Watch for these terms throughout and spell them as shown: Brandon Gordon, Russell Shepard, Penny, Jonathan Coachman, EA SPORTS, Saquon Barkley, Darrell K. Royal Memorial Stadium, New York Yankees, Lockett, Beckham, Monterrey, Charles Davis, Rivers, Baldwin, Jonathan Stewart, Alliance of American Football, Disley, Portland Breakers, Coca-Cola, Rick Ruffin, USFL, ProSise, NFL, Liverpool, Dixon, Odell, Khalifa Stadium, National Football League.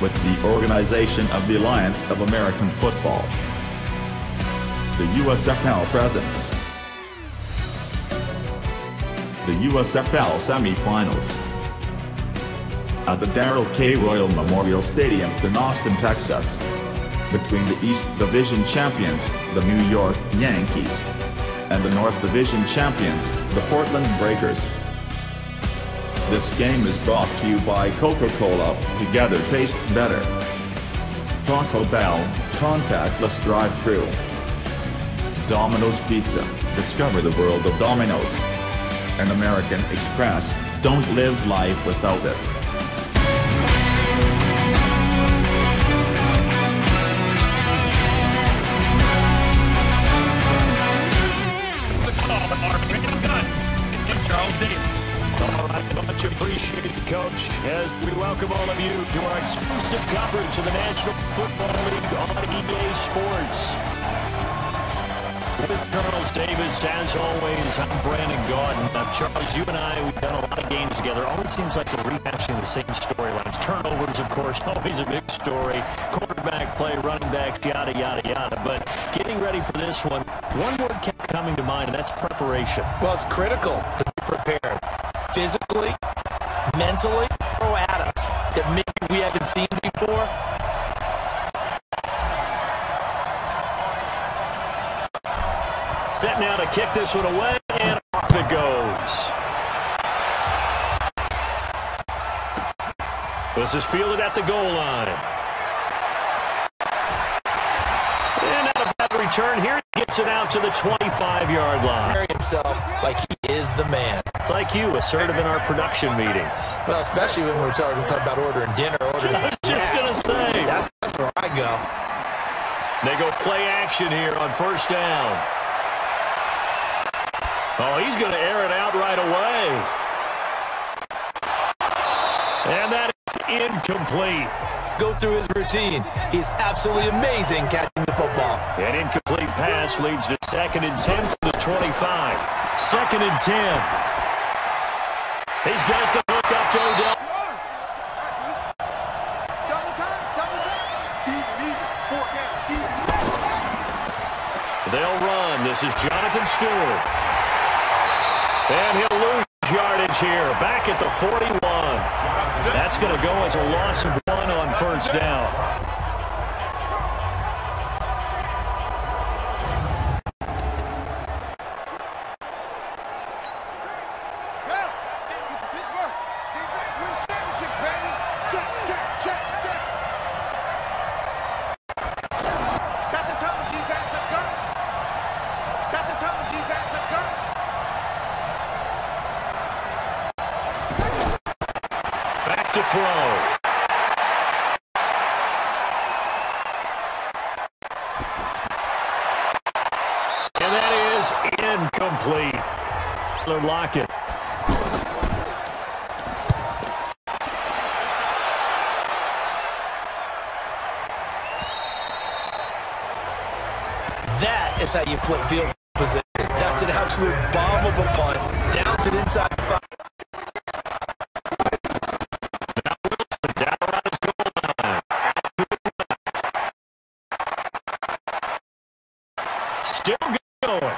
with the organization of the Alliance of American Football. The USFL presents the USFL semifinals at the Darrell K. Royal Memorial Stadium in Austin, Texas, between the East Division champions, the New York Yankees, and the North Division champions, the Portland Breakers. This game is brought to you by Coca-Cola, together tastes better. Taco Bell, contactless drive-thru. Domino's Pizza, discover the world of Domino's. And American Express, don't live life without it. Charles Davis. Much appreciated, Coach, as we welcome all of you to our exclusive coverage of the National Football League on EA Sports. With Charles Davis, as always, I'm Brandon Gordon. Now, Charles, you and I, we've done a lot of games together. Always seems like we're rehashing the same storylines. Turnovers, of course, always a big story. Quarterback play, running backs, yada, yada, yada. But getting ready for this one, one word kept coming to mind, and that's preparation. Well, it's critical to be prepared. Physically, mentally, throw at us that maybe we haven't seen before. Set now to kick this one away, and off it goes. This is fielded at the goal line. And not a bad return here. He gets it out to the 25-yard line. Carry himself like he is the man. It's like you, assertive in our production meetings. Well, especially when we're talking about ordering dinner. I was just going to say. That's where I go. They go play action here on first down. Oh, he's going to air it out right away. And that is incomplete. Go through his routine. He's absolutely amazing catching the football. An incomplete pass leads to 2nd and 10 from the 25. 2nd and 10. He's got the hook up to Odell. They'll run. This is Jonathan Stewart. And he'll lose yardage here. Back at the 41. That's going to go as a loss of 1 on first down. Lockett. That is how you flip field position. That's an absolute bomb of a punt. Down to the inside 5. Now Wilson down around his goal line. Still going.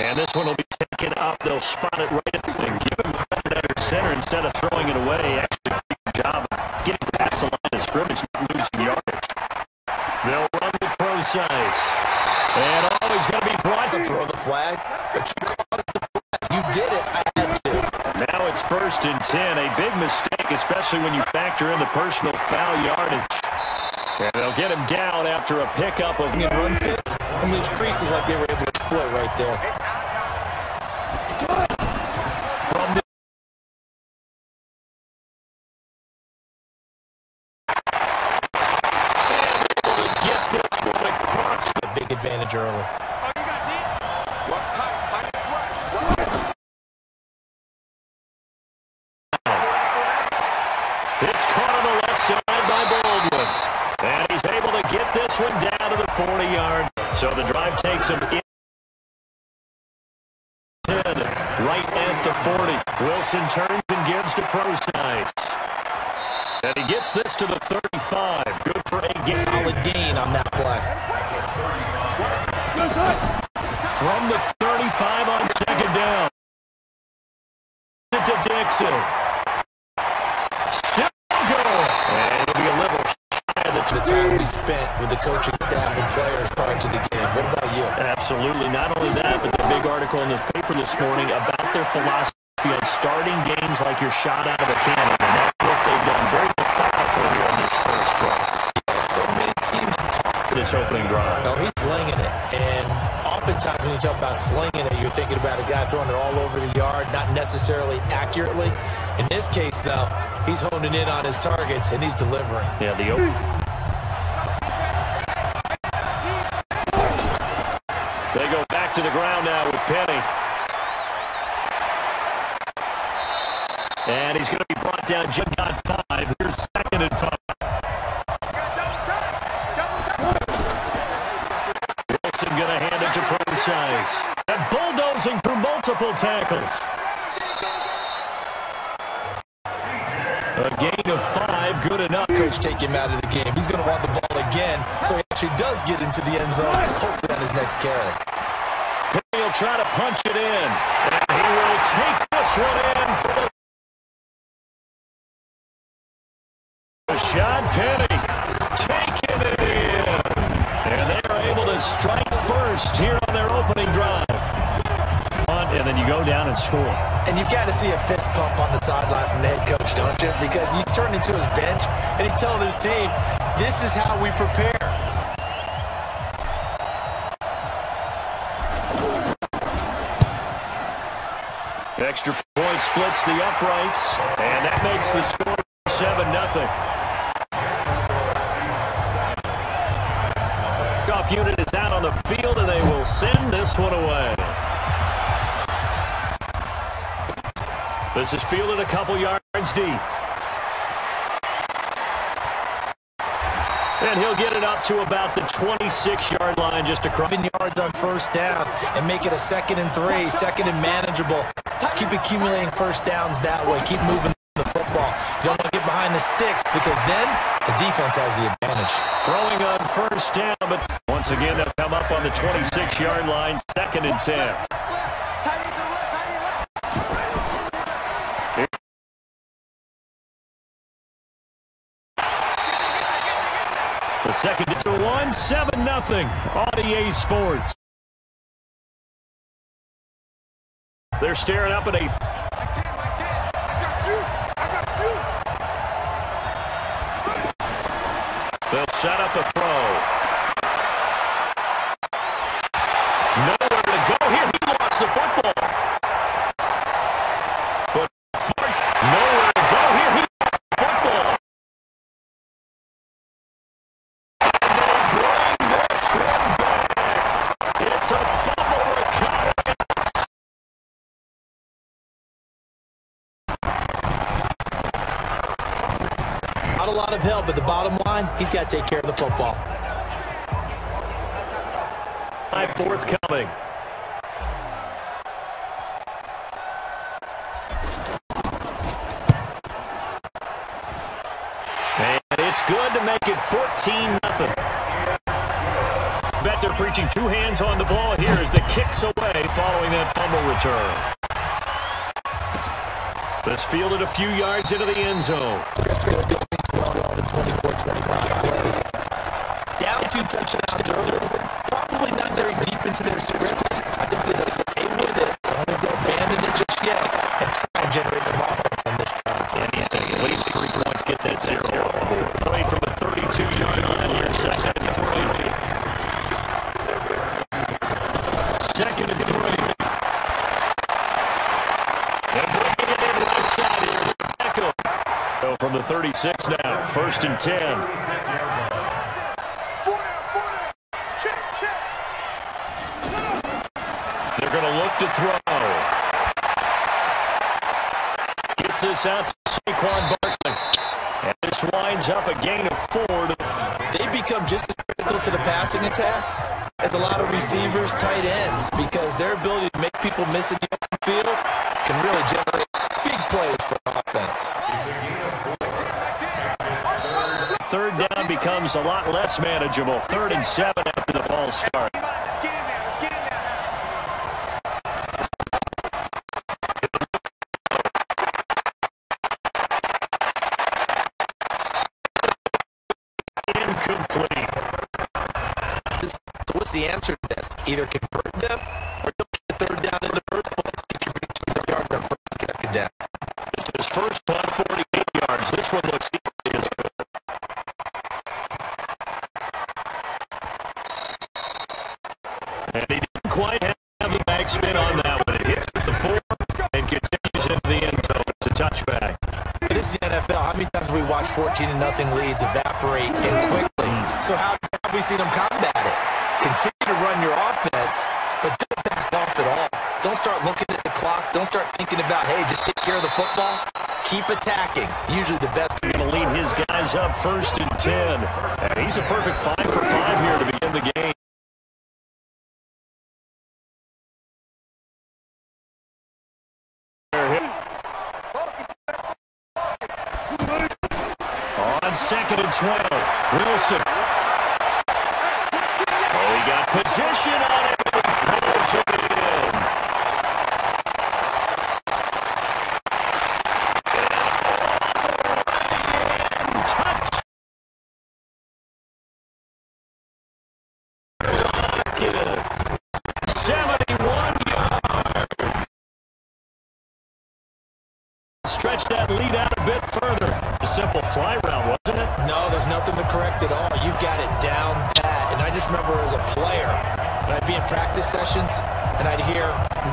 And this one will be taken up. They'll spot it right at the end. Give him credit under center instead of throwing it away. Actually, good job of getting past the line of scrimmage, not losing yardage. They'll run with ProSise. And oh, he's going to be brought to throw the flag. But you caused the flag. You did it. I had to. Now it's 1st and 10. A big mistake, especially when you factor in the personal foul yardage. And they'll get him down after a pickup of run fits. And those creases like they were able to exploit right there. Advantage early. Oh, you got deep. What's tight? Tight is right. It's caught on the left side by Baldwin. And he's able to get this one down to the 40-yard. So the drive takes him in. Right at the 40. Wilson turns and gives to ProSise. and he gets this to the 35. Good for a gain. Solid gain on that play. From the 35 on second down. To Dixon. Still good. And it'll be a little shy of the time we spent with the coaching staff and players prior to the game. What about you? Absolutely. Not only that, but the big article in this paper this morning about their philosophy on starting games like you're shot out of a cannon. And that's what they've done. Very methodical here on this first drive. Yeah, so many teams talk this opening drive. No, he's slinging it. And oftentimes when you talk about slinging it, you're thinking about a guy throwing it all over the yard, not necessarily accurately. In this case, though, he's honing in on his targets, and he's delivering. Yeah, the open. They go back to the ground now with Penny. And he's going to be brought down. Jim got 5. Here's second and 5. Wilson going to hand it to ProSise. And bulldozing through multiple tackles. A gain of 5. Good enough. Coach, take him out of the game. He's going to want the ball again, so he actually does get into the end zone. Hopefully on his next carry. Penny will try to punch it in. And he will take this one in for the Sean Penny taking it in, and they are able to strike first here on their opening drive. Punt, and then you go down and score. And you've got to see a fist pump on the sideline from the head coach, don't you? Because he's turning to his bench, and he's telling his team, this is how we prepare. Extra point splits the uprights, and that makes the score 7-0. Kickoff unit is out on the field, and they will send this one away. This is fielded a couple yards deep. And he'll get it up to about the 26-yard line just across. 7 yards on first down and make it a 2nd and 3, 2nd and manageable. Keep accumulating first downs that way. Keep moving the football. You don't want to get behind the sticks because then the defense has the advantage. Throwing on first down, but once again, they'll come up on the 26-yard line, 2nd and 10. The 2nd and 1, 7-0 on EA Sports. They're staring up at a... They'll set up a throw. Nowhere to go here. He lost the football. But nowhere to go here. He lost the football. And they'll bring this one back. It's a fumble recovery. Not a lot of help, but the bottom line, he's got to take care of the football. My forthcoming. And it's good to make it 14-0. Bet they're preaching two hands on the ball here as the kick's away following that fumble return. This fielded a few yards into the end zone. Down 2 touchdowns earlier, probably not very deep into their script. I think they're just okay with it. I don't think they'll abandon it just yet and try and generate some offense on this drive. Anything, at least 3 points, get that 0 off the board. Play from the 32-yard line here, 2nd and 3. 2nd and 3. And bringing it in right side here, Beckham. So from the 36 now, 1st and 10. To throw. Gets this out to Saquon Barkley. And this winds up a gain of 4. They become just as critical to the passing attack as a lot of receivers, tight ends, because their ability to make people miss in the open field can really generate big plays for offense. becomes a lot less manageable. 3rd and 7 after the false start. The answer to this, either convert them or don't get 3rd down in the first place, get your victories on yard on 1st and 2nd down. This is first one, 48 yards. This one looks easy as good. And he didn't quite have the backspin on that one. It hits at the 4 and continues into the end zone. It's a touchback. But this is the NFL. How many times we watch 14-0 leads evaporate and quickly? So how have we seen them combat it? Continue to run your offense, but don't back off at all. Don't start looking at the clock. Don't start thinking about, hey, just take care of the football. Keep attacking. Usually the best. He's going to lead his guys up 1st and 10. And he's a perfect 5 for 5 here to begin the game. On 2nd and 12, Wilson. Position on it, and throws it in. And touch. Lock it. 71 yards. Stretch that lead out a bit further. A simple fly route, wasn't it? No, there's nothing to correct at all. You've got it down. And I just remember as a player, when I'd be in practice sessions and I'd hear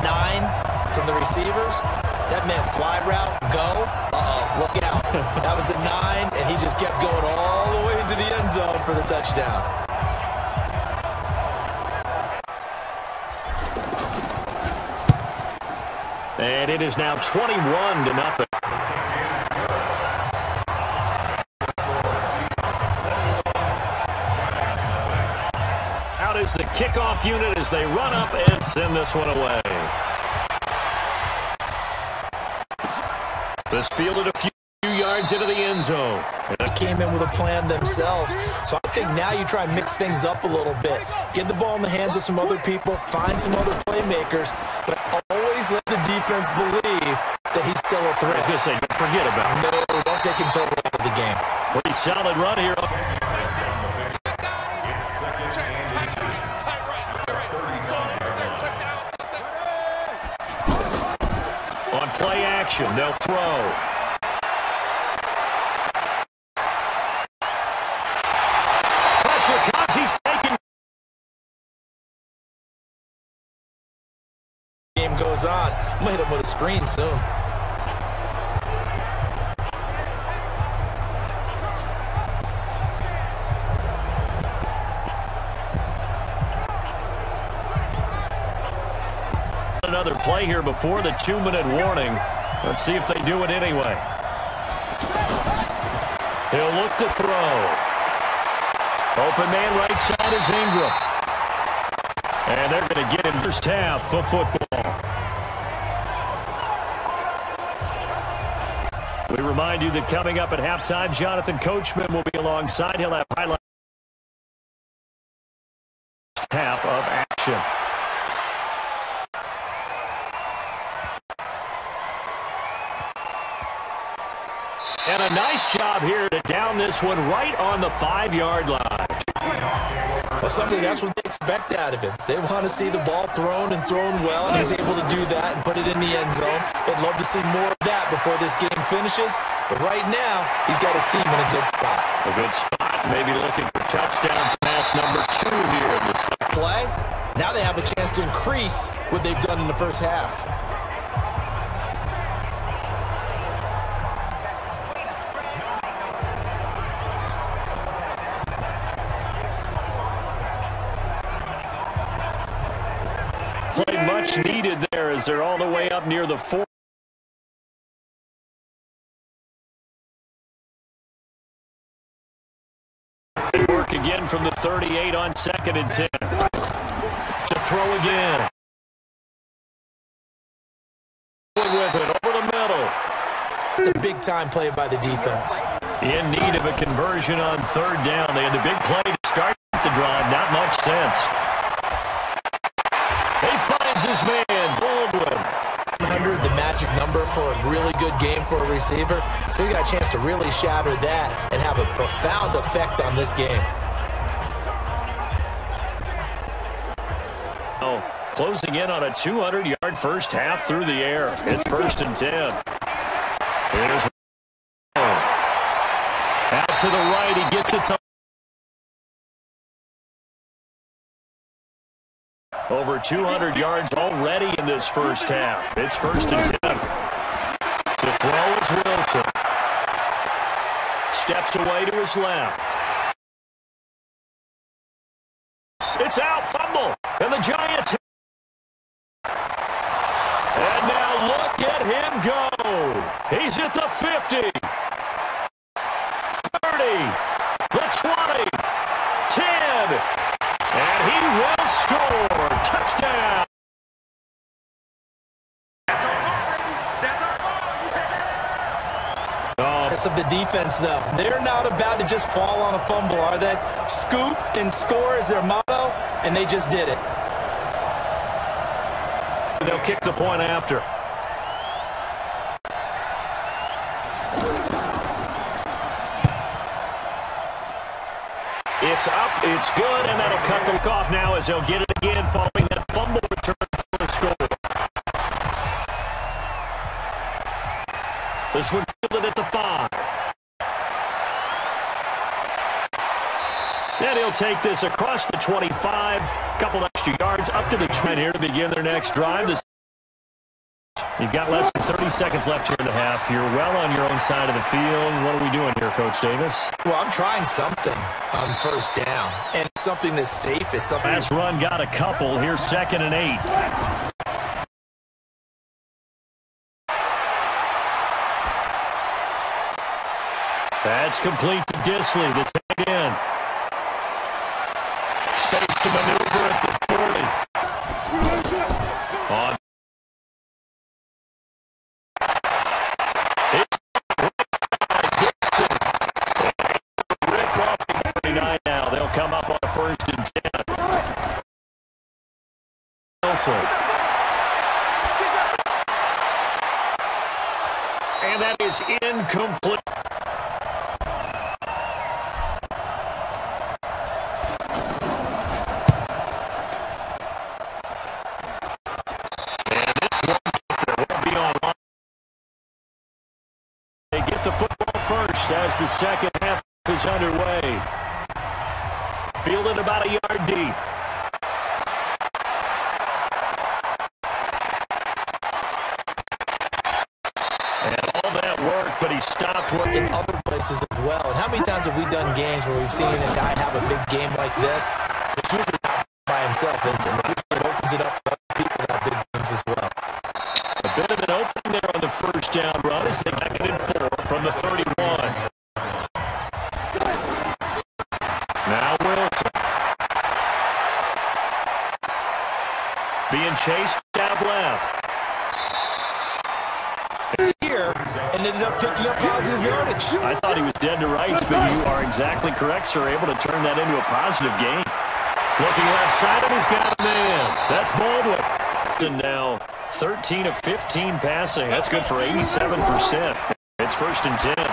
9 from the receivers, that meant fly route, go, look out. That was the 9, and he just kept going all the way into the end zone for the touchdown. And it is now 21-0. The kickoff unit as they run up and send this one away. This fielded a few yards into the end zone. They came in with a plan themselves. So I think now you try and mix things up a little bit. Get the ball in the hands of some other people, find some other playmakers, but always let the defense believe that he's still a threat. I was going to say, don't forget about him. No, don't take him totally out of the game. Pretty solid run here. Play action, they'll throw. Pressure comes, he's taken. Game goes on. I'm gonna hit him with a screen soon. Another play here before the 2-minute warning. Let's see if they do it anyway. He'll look to throw. Open man right side is Ingram. And they're going to get him first half for football. We remind you that coming up at halftime, Jonathan Coachman will be alongside. He'll have highlights half of action. And a nice job here to down this one right on the 5-yard line. Well, something that's what they expect out of him. They want to see the ball thrown and thrown well, and he's able to do that and put it in the end zone. They'd love to see more of that before this game finishes. But right now, he's got his team in a good spot. A good spot. Maybe looking for touchdown pass number 2 here in this play. Now they have a chance to increase what they've done in the first half. Play much needed there as they're all the way up near the 4. They work again from the 38 on 2nd and 10. To throw again. With it over the middle. It's a big time play by the defense. in need of a conversion on third down. They had the big play to start the drive. Not much sense. He finds his man, Baldwin. 100, the magic number for a really good game for a receiver. So he got a chance to really shatter that and have a profound effect on this game. Closing in on a 200-yard first half through the air. It's 1st and 10. Here's out to the right. He gets it to over 200 yards already in this first half. It's 1st and 10. To throw is Wilson. Steps away to his left. It's out. Fumble. And the Giants. And now look at him go. He's at the 50, 30, the 20, 10, and he will score. Touchdown. Of the defense, though. They're not about to just fall on a fumble, are they? Scoop and score is their motto, and they just did it. They'll kick the point after. It's up, it's good, and that'll cut the kick off now as they'll get it again following that fumble return for the score. This one fielded at the 5. Then he'll take this across the 25, couple extra yards up to the 20 here to begin their next drive. You've got less than 30 seconds left here in the half. You're well on your own side of the field. What are we doing here, Coach Davis? Well, I'm trying something on first down, and something that's safe is something. Last run got a couple. Here's 2nd and 8. That's complete to Disley, the tight end. Space to maneuver at the 40. On. It's Dixon. Rick Ruffin, 39 now. They'll come up on a 1st and 10. Wilson. And that is incomplete. As the second half is underway. Fielded about a yard deep. And all that work, but he stopped work in other places as well. And how many times have we done games where we've seen a guy have a big game like this? It's usually not by himself, is it? It opens it up for other people that have big games as well. A bit of an opening there on the first down run as they back it in 4 from the 31. Now Wilson. Being chased down left. It's here and ended up picking up positive yardage. I thought he was dead to rights, but you are exactly correct, sir. Able to turn that into a positive game. Looking left side, and he's got a man. That's Baldwin. And now 13 of 15 passing. That's good for 87%. It's 1st and 10.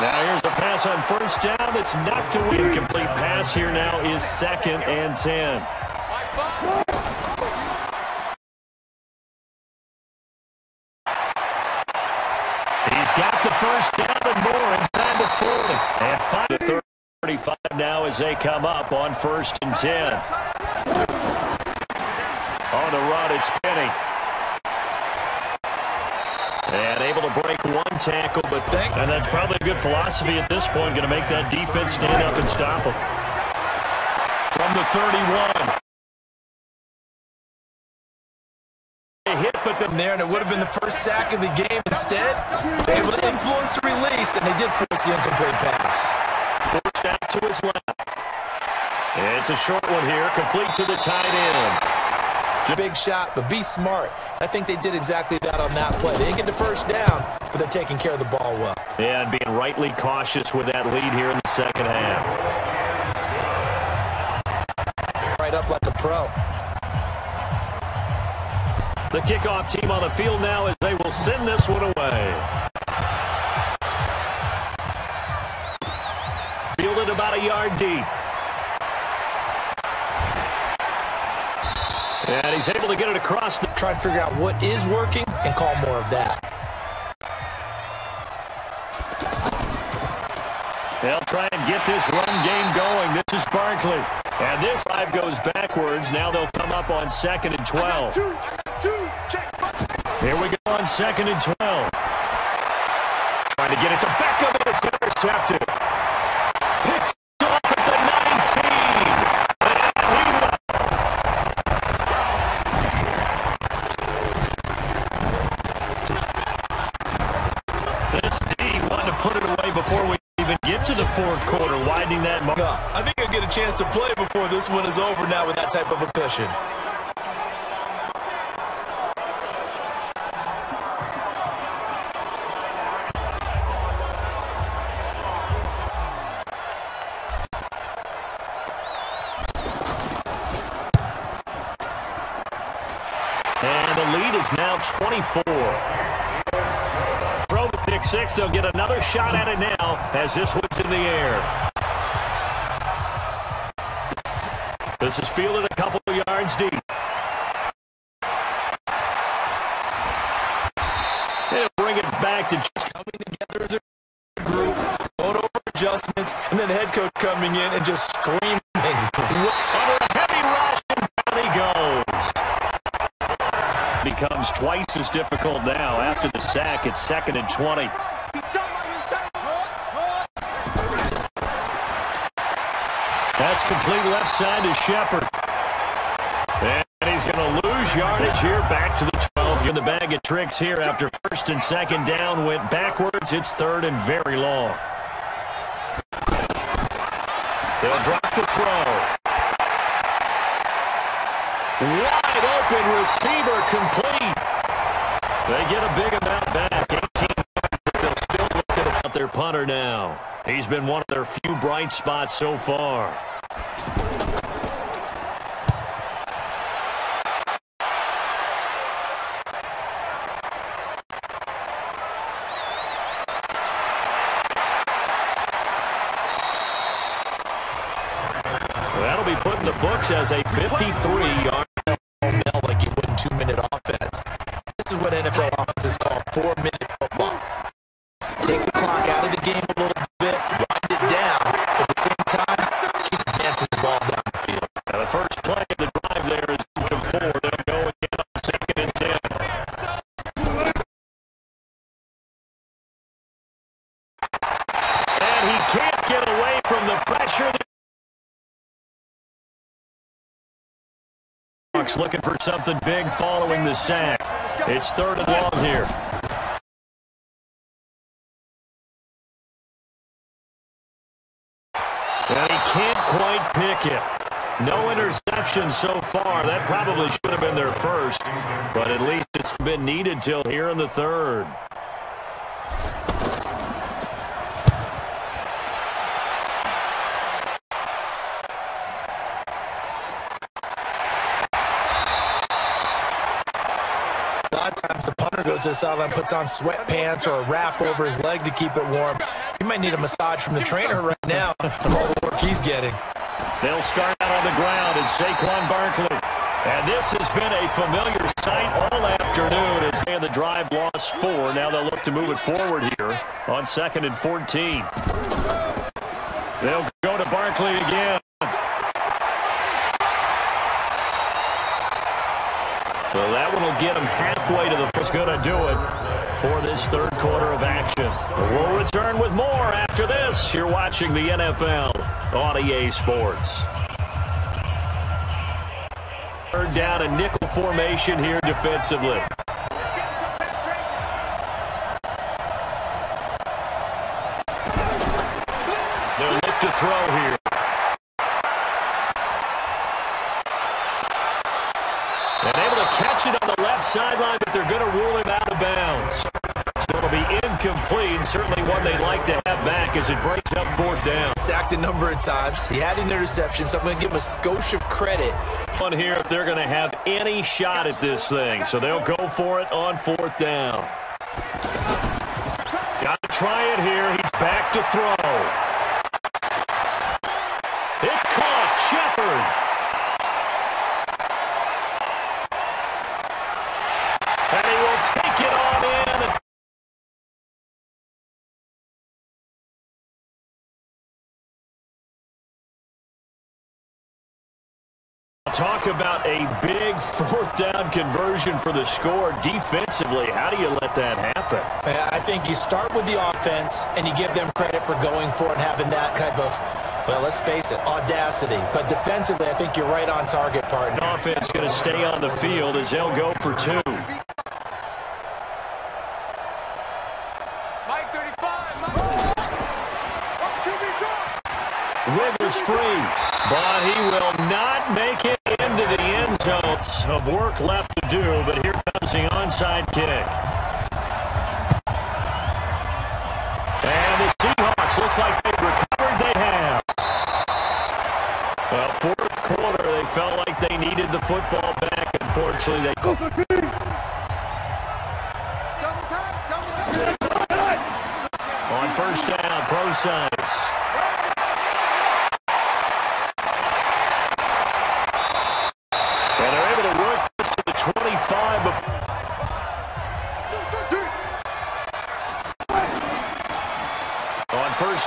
Now here's the pass on first down. It's knocked away. Incomplete pass here now is 2nd and 10. He's got the first down and more inside the 40. And 5-35 now as they come up on 1st and 10. On the run, it's Penny. And able to break one tackle, but think. And that's probably a good philosophy at this point, going to make that defense stand up and stop him. From the 31. They hit, but them there, and it would have been the first sack of the game. Instead, they would influence the release, and they did force the incomplete pass. Forced out to his left. It's a short one here, complete to the tight end. Big shot, but be smart. I think they did exactly that on that play. They didn't get the first down, but they're taking care of the ball well. Yeah, and being rightly cautious with that lead here in the second half. Right up like a pro. The kickoff team on the field now as they will send this one away. Fielded about a yard deep. And he's able to get it across. Try to figure out what is working and call more of that. They'll try and get this run game going. This is Barkley. And this drive goes backwards. Now they'll come up on 2nd and 12. Here we go on 2nd and 12. Trying to get it to Beckham, and it's intercepted. Picked off at the 19. This D wanted to put it away before we even get to the fourth quarter, widening that mark. I think I'll get a chance to play before this one is over now with that type of a cushion. And the lead is now 24. Throw the pick six. They'll get another shot at it now as this one's in the air. This is fielded a couple of yards deep. They'll bring it back to just coming together as a group, going over adjustments, and then the head coach coming in and just screaming. Under a heavy rush, and down he goes. Becomes twice as difficult now after the sack. It's 2nd and 20. That's complete left side to Shepard. And he's going to lose yardage here back to the 12. In the bag of tricks here after first and second down went backwards. It's 3rd and very long. They'll drop the throw. Wide open receiver complete. They get a big amount back. 18. They'll still look at their punter now. He's been one of their few bright spots so far. Well, that'll be put in the books as a 53-yard. Like you win 2-minute offense. This is what NFL offense is called, 4-minute football. Take the clock out of the game a little bit, wind it down, but at the same time, keep advancing the ball downfield. Now the first play of the drive there is looking forward. They'll go again on 2nd and 10. And he can't get away from the pressure. Looking for something big following the sack. It's 3rd and long here. And he can't quite pick it. No interception so far. That probably should have been their first, but at least it's been needed till here in the 3rd. Times the punter goes to the sideline, puts on sweatpants or a wrap over his leg to keep it warm. He might need a massage from the trainer right now from all the work he's getting. They'll start out on the ground, and Saquon Barkley. And this has been a familiar sight all afternoon as they in the drive lost 4. Now they'll look to move it forward here on 2nd and 14. They'll go to Barkley again. So that one will get him halfway to the first. Going to do it for this 3rd quarter of action. We'll return with more after this. You're watching the NFL on EA Sports. 3rd down and nickel formation here defensively. They'll look to throw here. And clean, certainly one they'd like to have back as it breaks up fourth down. Sacked a number of times. He had an interception, so I'm going to give him a skosh of credit. One here if they're going to have any shot at this thing. So they'll go for it on fourth down. Got to try it here. He's back to throw. It's caught. Shepard. Talk about a big fourth down conversion for the score defensively. How do you let that happen? I think you start with the offense and you give them credit for going for it and having that type of, well, let's face it, audacity. But defensively, I think you're right on target, partner. Offense going to stay on the field as they'll go for two. Mike 35. Rivers free, but he will not make it into the end zone. Of work left to do, but here comes the onside kick. And the Seahawks looks like they've recovered. They have. Well, fourth quarter, they felt like they needed the football back. Unfortunately, they couldn't. On first down, ProSise.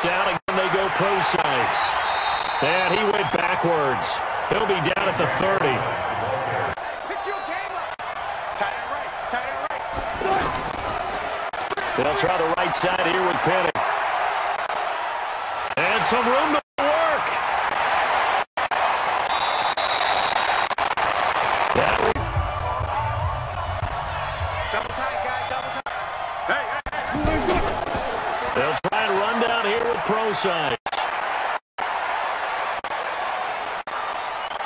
Down again, they go ProSise. And he went backwards. He'll be down at the 30. They'll try the right side here with Penny. And some room to work. They'll try and run down here with ProSise.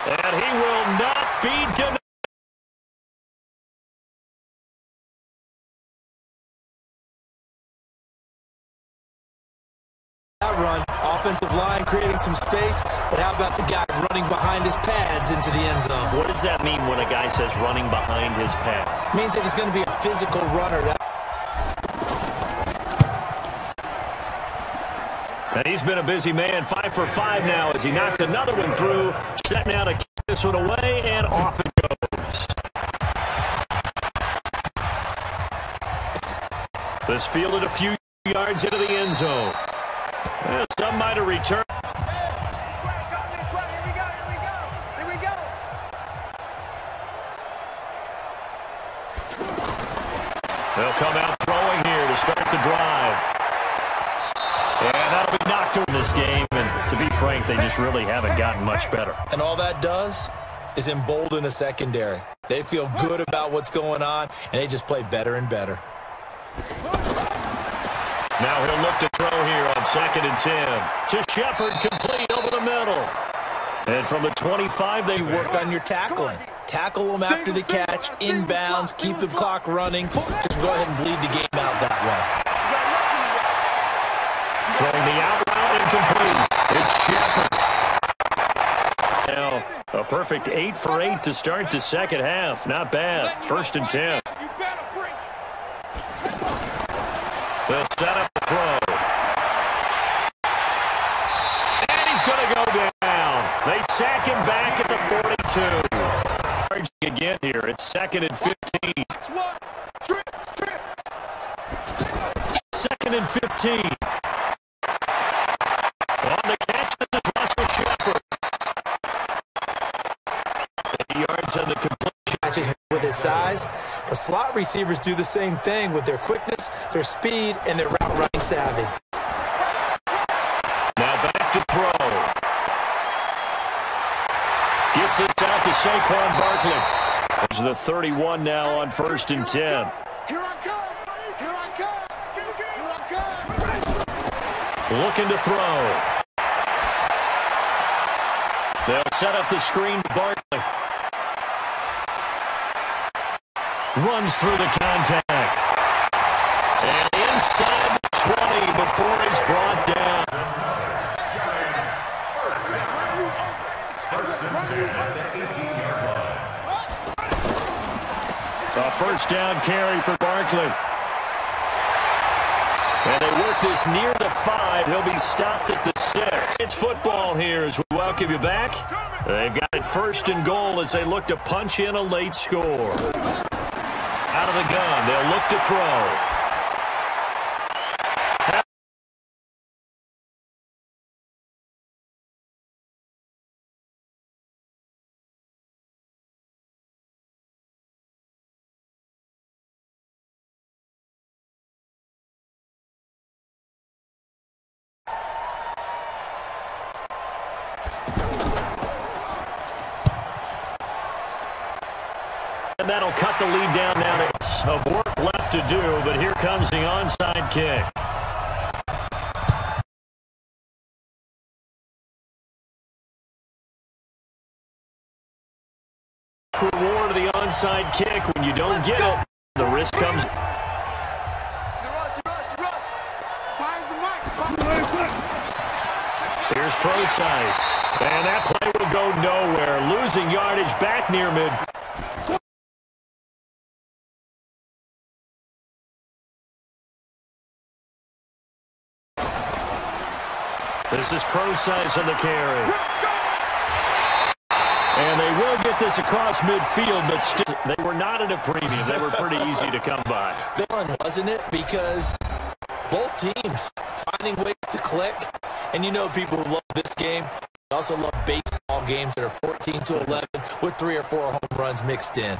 And he will not be denied. That run, offensive line creating some space, but how about the guy running behind his pads into the end zone? What does that mean when a guy says running behind his pad? It means that he's going to be a physical runner. And he's been a busy man, 5 for 5 now as he knocks another one through, setting out to kick this one away, and off it goes. This fielded a few yards into the end zone. Well, some might have returned. They'll come out throwing here to start the drive. Yeah, that'll be knocked in this game, and to be frank, they just really haven't gotten much better. And all that does is embolden the secondary. They feel good about what's going on, and they just play better and better. Now he'll look to throw here on 2nd and 10. To Shepard, complete over the middle. And from the 25, they work on your tackling. Tackle them after the catch, inbounds, keep the clock running. Just go ahead and bleed the game out that way. Throwing the out route incomplete. It's Shepard. Now, a perfect 8 for 8 to start the second half. Not bad. 1st and 10. They'll set up the throw. And he's going to go down. They sack him back at the 42. Charging again here. It's 2nd and 15. 2nd and 15. On the catch, this is Russell Shepard. 80 yards on the completion. Catches with his size, but slot receivers do the same thing with their quickness, their speed, and their route running savvy. Now back to throw. Gets it out to Saquon Barkley. There's the 31 now on 1st and 10. Here I come. Here I come. Looking to throw. They'll set up the screen to Barkley. Runs through the contact. And inside the first down carry for Barkley. And they work this near the 5. He'll be stopped at the 6. It's football here as we welcome you back. They've got it first and goal as they look to punch in a late score. Out of the gun, they'll look to throw. And that'll cut the lead down. Now it's a work left to do, but here comes the onside kick. Reward of the onside kick. When you don't get it, the risk comes. Here's ProSise, and that play will go nowhere. Losing yardage back near midfield. This is ProSise on the carry. And they will get this across midfield, but still, they were not at a premium. They were pretty easy to come by. Fun, wasn't it? Because both teams finding ways to click. And you know people who love this game. They also love baseball games that are 14 to 11 with 3 or 4 home runs mixed in.